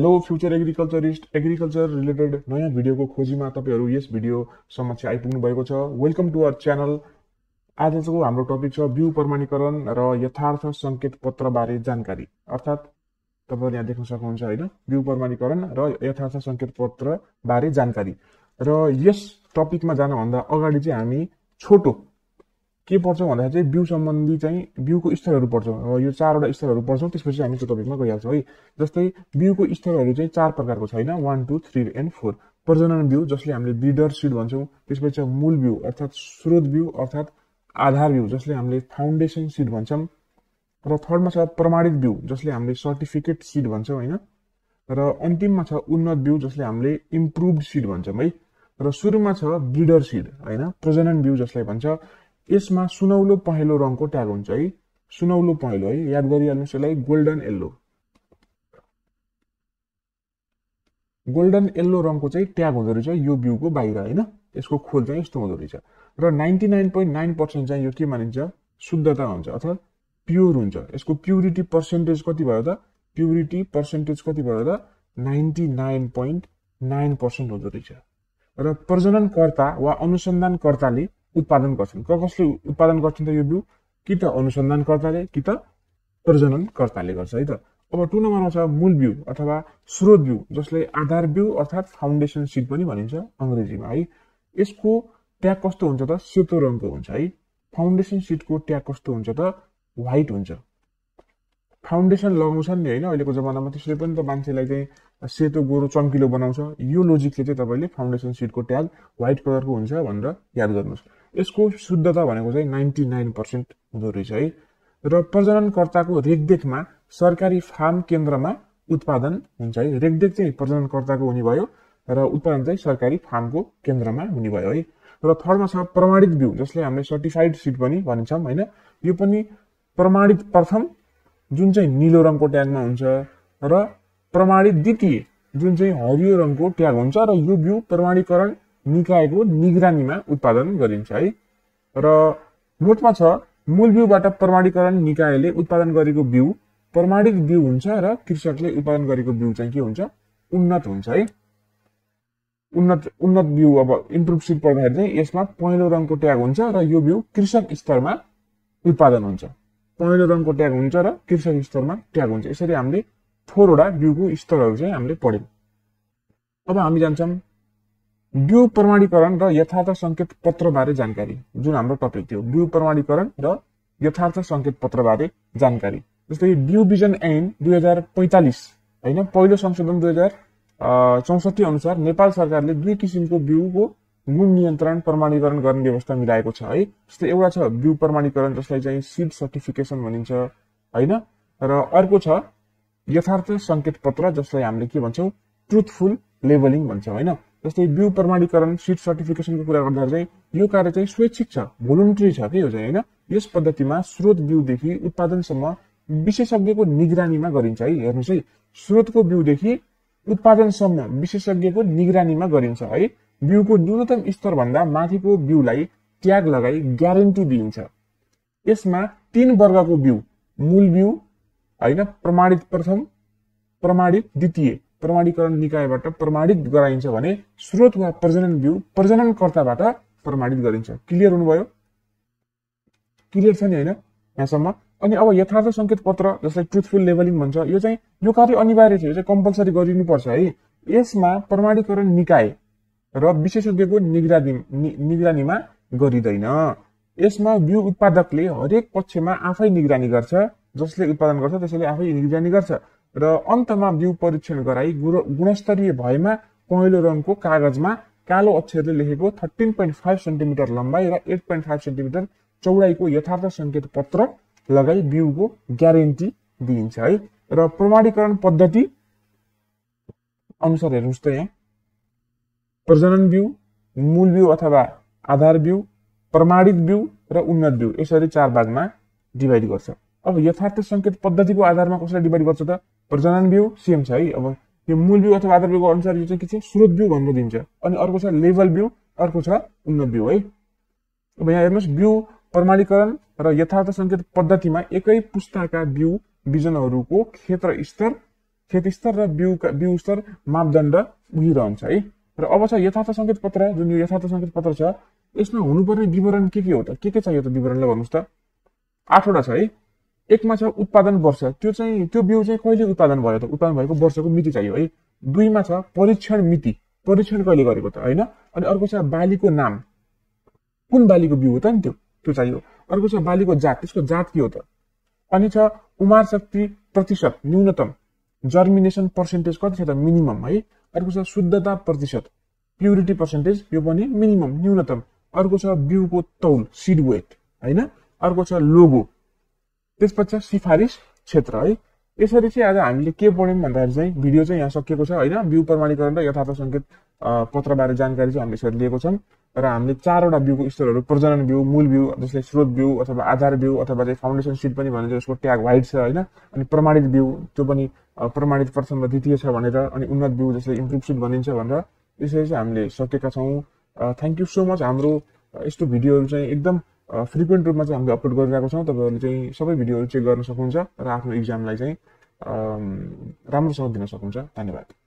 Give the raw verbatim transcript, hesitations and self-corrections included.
Hello future agriculturist agriculture related नयाँ video को खोजी में तपाईहरु यस भिडियो सम्म चाहिँ आइपुग्नु भएको छ। Welcome to our channel. आज को हाम्रो टपिक छ बिउ प्रमाणीकरण र यथार्थ संकेत पत्र बारे जानकारी। अर्थात् तपाईहरु यहाँ देख्न सक्नुहुन्छ हैन बिउ प्रमाणीकरण र यथार्थ संकेत पत्र बारे जानकारी। र यस टपिकमा जान भन्दा अगाडि चाहिँ हामी छोटो के पर्छ भन्दा चाहिँ बिउ सम्बन्धी चाहिँ बिउको स्तरहरू पर्छ। यो चारवटा स्तरहरू पर्छ त्यसपछि हामी त्यो टपिकमा गइहाल्छौं है। जस्तै बिउको स्तरहरू चाहिँ चार प्रकारको छ हैन एक दुई तीन एन्ड चार। प्रजनन बिउ जसले हामीले ब्रीडर सीड भन्छौं, त्यसपछि मूल बिउ अर्थात स्रोत बिउ अर्थात आधार बिउ जसले हामीले फाउन्डेसन सीड भन्छौं, र थर्डमा छ प्रमाणित बिउ जसले हामीले सर्टिफिकेट सीड भन्छौं हैन, र अन्तिममा छ उन्नत बिउ जसले हामीले इम्प्रुभ्ड सीड भन्छौं है, र सुरुमा छ ब्रीडर सीड हैन प्रजनन बिउ जसलाई भन्छ। यसमा सुनौलो पहेलो रङको ट्याग हुन्छ है, सुनौलो पहेलो है, याद गरिहाल्नुस् यसलाई गोल्डन येलो। गोल्डन येलो रङको चाहिँ ट्याग हुँदो रहेछ यो बिउको बाहिर हैन, यसको खोल चाहिँ यस्तो हुँदो रहेछ। र निन्यानब्बे दशमलव नौ प्रतिशत चाहिँ यो के मानिन्छ शुद्धता हुन्छ अथवा प्योर हुन्छ। यसको प्युरिटी पर्सेन्टेज कति भयो त? प्युरिटी पर्सेन्टेज कति भयो त? निन्यानब्बे दशमलव नौ प्रतिशत हुँदो रहेछ। र प्रजननकर्ता वा अनुसन्धानकर्ताले उत्पादन गर्छन्। कसले उत्पादन गर्छन् त यो बिउ? कि त अनुसन्धानकर्ताले कि त प्रजननकर्ताले गर्छ है त। अब टु नम्बरमा छ मूल बिउ अथवा स्रोत बिउ जसले आधार बिउ अर्थात फाउन्डेसन सीड पनि भनिन्छ अंग्रेजीमा है। यसको ट्याग कस्तो हुन्छ त? सेतो रङको हुन्छ है। फाउन्डेसन सीडको ट्याग कस्तो हुन्छ त? व्हाइट हुन्छ। फाउन्डेसन लगाउँछन् नि हैन अहिलेको जमानामा, त्यसले पनि त मान्छेलाई चाहिँ सेतो गोरो चम्किलो बनाउँछ। यो लजिकले चाहिँ तपाईले फाउन्डेसन सीडको ट्याग व्हाइट कलरको हुन्छ भनेर याद गर्नुस्। यसको शुद्धता भनेको चाहिँ निन्यानब्बे प्रतिशत हुँदो रहेछ है। र प्रजननकर्ताको रेखदेखमा सरकारी फार्म केन्द्रमा उत्पादन हुन्छ है। रेखदेख चाहिँ प्रजननकर्ताको हुने भयो र उत्पादन चाहिँ सरकारी फार्मको केन्द्रमा हुने भयो है। र थर्डमा छ प्रमाणित बिउ जसले हामीले सर्टिफाइड सीड पनि भन्छौं हैन। यो पनि प्रमाणित प्रथम जुन चाहिँ नीलो रङको ट्यागमा हुन्छ र प्रमाणित द्वितीय जुन चाहिँ हरियो रङको ट्याग हुन्छ। र यो बिउ प्रमाणीकरण निकायको निगरानीमा उत्पादन गरिन्छ है। र नोटमा छ मूल बिउबाट प्रमाणीकरण निकायले उत्पादन गरेको बिउ प्रमाणित बिउ हुन्छ र कृषकले उत्पादन गरेको बिउ चाहिँ के हुन्छ? उन्नत हुन्छ है। उन्नत उन्नत बिउ अब इम्प्रुभ सीड पर्दाखेरि चाहिँ यसमा पहेँलो रङको ट्याग हुन्छ र यो बिउ कृषक स्तरमा उत्पादन हुन्छ। पहेँलो रङको ट्याग हुन्छ र कृषक स्तरमा ट्याग हुन्छ। यसरी हामीले थोरवटा बिउको स्तरहरू चाहिँ हामीले पढ्यौं। अब हामी जान्छौँ बिउ प्रमाणीकरण र यथार्थ संकेत पत्र बारे जानकारी, जुन हाम्रो टपिक थियो बिउ प्रमाणीकरण र यथार्थ संकेत पत्र बारे जानकारी। जस्तै बिउ भिजन ऐन दुई हजार पैंतालीस हैन पहिलो संशोधन दुई हजार चौसठी अनुसार नेपाल सरकारले दुई किसिमको बिउको गुण नियन्त्रण प्रमाणीकरण गर्ने व्यवस्था मिलाएको छ है। जस्तै एउटा छ बिउ प्रमाणीकरण जसलाई चाहिँ सीड सर्टिफिकेसन भनिन्छ हैन, र अर्को छ यथार्थ संकेत पत्र जसलाई हामीले के भन्छौं? ट्रुथफुल लेबलिङ भन्छौं हैन। जस्तै बिउ प्रमाणीकरण सीड सर्टिफिकेसनको कुरा गर्दा चाहिँ यो कार्य चाहिँ स्वैच्छिक छ, भोलुन्ट्री छ के यो चाहिँ हैन। यस पद्धतिमा स्रोत बिउदेखि उत्पादनसम्म विशेषज्ञको निगरानीमा गरिन्छ है। हेर्नुस् है, स्रोतको बिउदेखि उत्पादनसम्म विशेषज्ञको निगरानीमा गरिन्छ है। बिउको न्यूनतम स्तर भन्दा माथिको बिउलाई ट्याग लगाई ग्यारेन्टी दिइन्छ। यसमा तीन वर्गको बिउ, मूल बिउ हैन, प्रमाणित प्रथम, प्रमाणित द्वितीय प्रमाणीकरण निकायबाट प्रमाणित गराइन्छ भने स्रोत वा प्रजनन बिउ प्रजननकर्ताबाट प्रमाणित गरिन्छ। क्लियर हुनुभयो? क्लियर छ नि हैन यहाँसम्म? अनि अब यथार्थ संकेत पत्र जसलाई ट्रुथफुल लेबलिङ भन्छ, यो चाहिँ यो कार्य अनिवार्य छ, यो चाहिँ कम्पल्सरी गरिनुपर्छ है। यसमा प्रमाणीकरण निकाय र विशेषज्ञको निगरानी निगरानीमा गरिदैन। यसमा बिउ उत्पादकले हरेक पक्षमा आफै निगरानी गर्छ, जसले उत्पादन गर्छ त्यसैले आफै निगरानी गर्छ। र अन्तमा बिउ परीक्षण गराई गुणस्तरीय भएमा पहेँलो रङको कागजमा कालो अक्षरले लेखेको तेह्र दशमलव पाँच सेन्टिमिटर लम्बाई र आठ दशमलव पाँच सेन्टिमिटर चौडाईको यथार्थ संकेत पत्र लगाई बिउको ग्यारेन्टी दिइन्छ है। र प्रमाणीकरण पद्धति अनुसार हेर्नुस् त यहाँ प्रजनन बिउ, मूल बिउ अथवा आधार बिउ, प्रमाणित बिउ र उन्नत बिउ यसरी चार भागमा डिभाइड गर्छ। अब यथार्थ संकेत पद्धतिको आधारमा कसरी डिभाइड गर्छ त? प्रजनन बिउ सेम छ है। अब यो मूल बिउ अथवा आधार बिउको अनुसार यो चाहिँ के छ? स्रोत बिउ भनेर दिन्छ। अनि अर्को छ लेभल बिउ, अर्को छ उन्नत बिउ है। अब यहाँ हेर्नुहोस्, बिउ प्रमाणीकरण र यथार्थ संकेत पद्धतिमा एकै पुस्ताका बिउ बिजनहरूको क्षेत्र स्तर क्षेत्रस्तर र बिउ बिउस्तर मापदण्ड उही रहन्छ है। र अब छ यथार्थ संकेत पत्र, जुन यो यथार्थ संकेत पत्र छ यसमा हुनुपर्ने विवरण के के हो त, के के चाहियो त विवरणले भन्नुस् त। आठवटा छ है। एकमा छ उत्पादन वर्ष, त्यो चाहिँ त्यो बिउ चाहिँ कहिले उत्पादन भयो त, उत्पादन भएको वर्षको मिति चाहियो है। दुईमा छ परीक्षण मिति, परीक्षण कहिले गरेको त हैन। अनि अर्को छ बालीको नाम, कुन बालीको बिउ हो त नि त्यो त्यो चाहियो। अर्को छ बालीको जात, त्यसको जात के हो त। अनि छ उमार शक्ति प्रतिशत न्यूनतम, जर्मिनेसन पर्सेन्टेज कति छ त मिनिमम है। अर्को छ शुद्धता प्रतिशत, प्युरिटी पर्सेन्टेज, यो पनि मिनिमम न्यूनतम। अर्को छ बिउको तौल सीड वेट हैन। अर्को छ लोगो, त्यसपछि सिफारिस क्षेत्र है। यसरी चाहिँ आज हामीले के पढ्यौं भन्दाखेरि चाहिँ भिडियो चाहिँ यहाँ सकिएको छ हैन। बिउ प्रमाणीकरण र यथार्थ संकेत पत्र बारे जानकारी चाहिँ हामीले यसरी लिएको छौं र हामीले चारवटा बिउको स्तरहरू, प्रजनन बिउ, मूल बिउ जसले स्रोत बिउ अथवा आधार बिउ अथवा चाहिँ फाउन्डेसन सीड पनि भनिन्छ, यसको ट्याग व्हाइट छ हैन। अनि प्रमाणित बिउ, त्यो पनि प्रमाणित प्रथम र द्वितीय छ भनेर, अनि उन्नत बिउ जसले इम्प्रुभ सीड भनिन्छ भनेर यसरी चाहिँ हामीले सकेका छौं। Thank you so much. हाम्रो यस्तो भिडियोहरू चाहिँ एकदम फ्रिक्वेन्ट रूपमा चाहिँ हामीले अपलोड गरिरहेको छौं। तपाईहरुले चाहिँ सबै भिडियोहरू चेक गर्न सक्नुहुन्छ र आफ्नो एक्जामलाई चाहिँ राम्रोसँग दिन सक्नुहुन्छ। धन्यवाद।